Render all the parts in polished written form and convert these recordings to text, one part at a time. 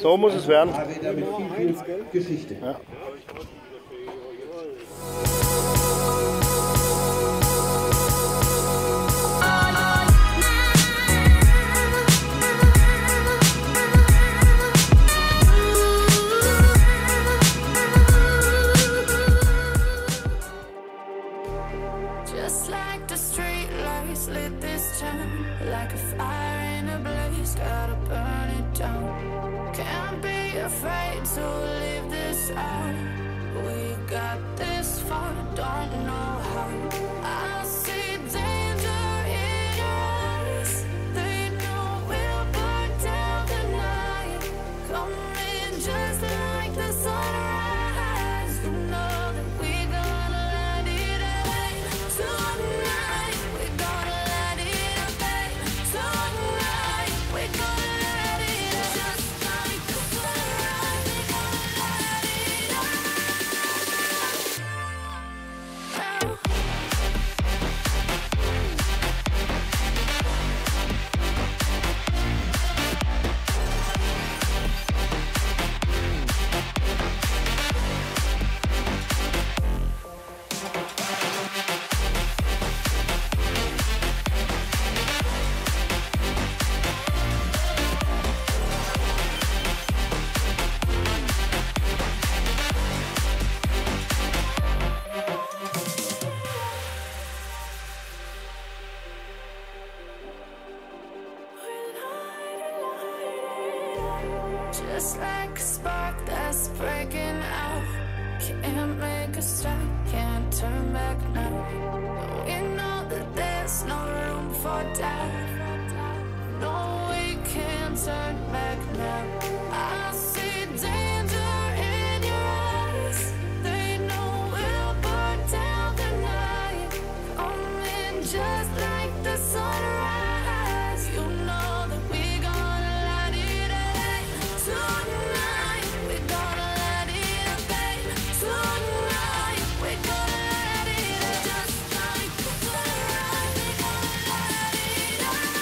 So muss es werden. Geschichte. Ja. Just like the street lights lit this town, like a fire in a blaze, gotta burn it down. Can't be afraid to leave this out. We got this far, don't know how. I see danger in us. They know we'll burn down the night. Come in just like the sunrise. You know that we're gonna let it out tonight. We're gonna let it out tonight. We're gonna let it out just like the sunrise. We're gonna let it out now. Just like a spark that's breaking out. Can't make a stop, can't turn back now. We know that there's no room for doubt. No, we can't turn back now. I see danger in your eyes. They know we'll burn down the night. Come in just like the sunrise. You know that we're gonna light it up tonight. We're gonna let it out, babe. Tonight we're gonna let it out, just like the sunrise. We're gonna let it out now.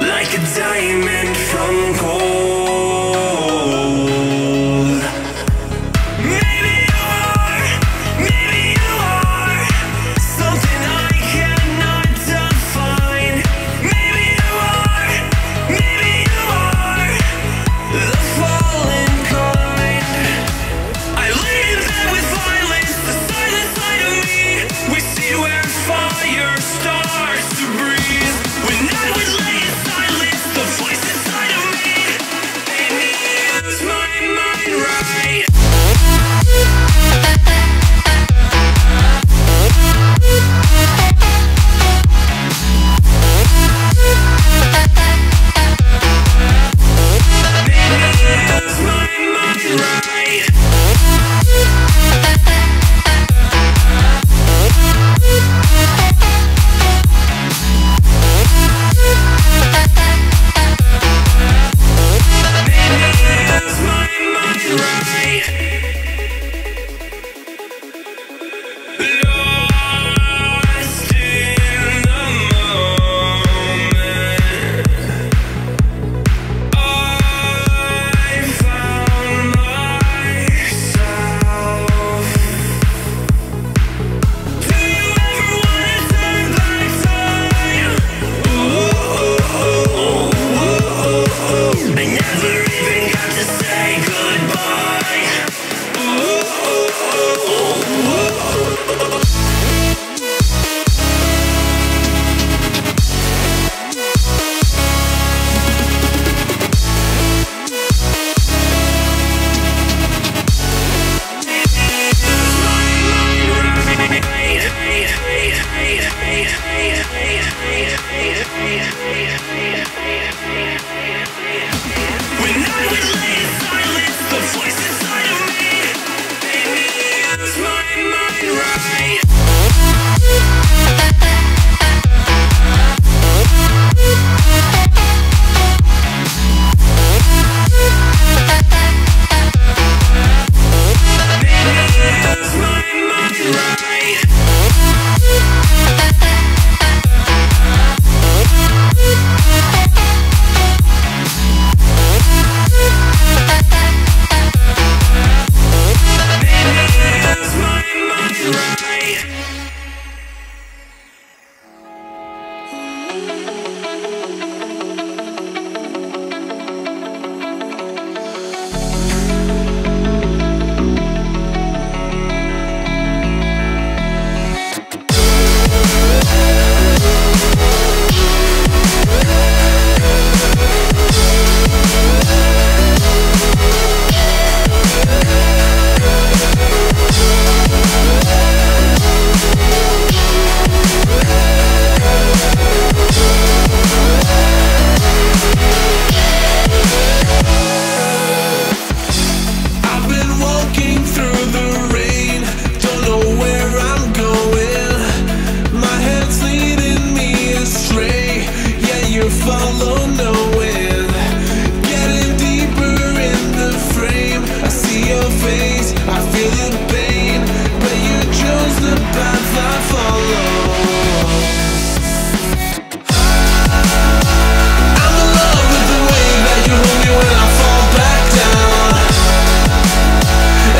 Like a diamond from gold. Maybe you are something I cannot define. Maybe you are the fallen kind. I lay in bed with violence, the silent side of me. We see where fire starts to breathe. When I would lay in silence, the voice inside of me face. I feel the pain, but you chose the path I follow. I'm in love with the way that you hold me when I fall back down,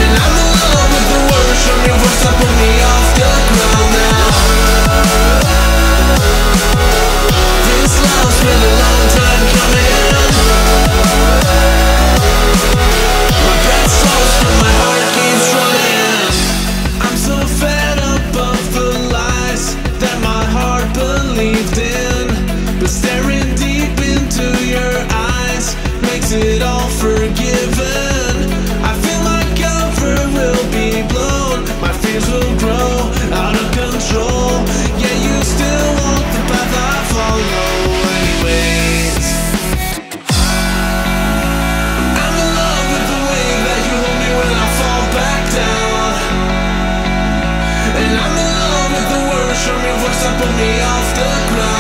and I'm in love with the words from your voice that put me off the ground now. This love's been a long time coming. Staring deep into your eyes makes it all forgiven. I feel my cover will be blown, my fears will grow out of control. Yet you still walk the path I follow anyways. I'm in love with the way that you hold me when I fall back down, and I'm in love with the words from your voice that put me off the ground.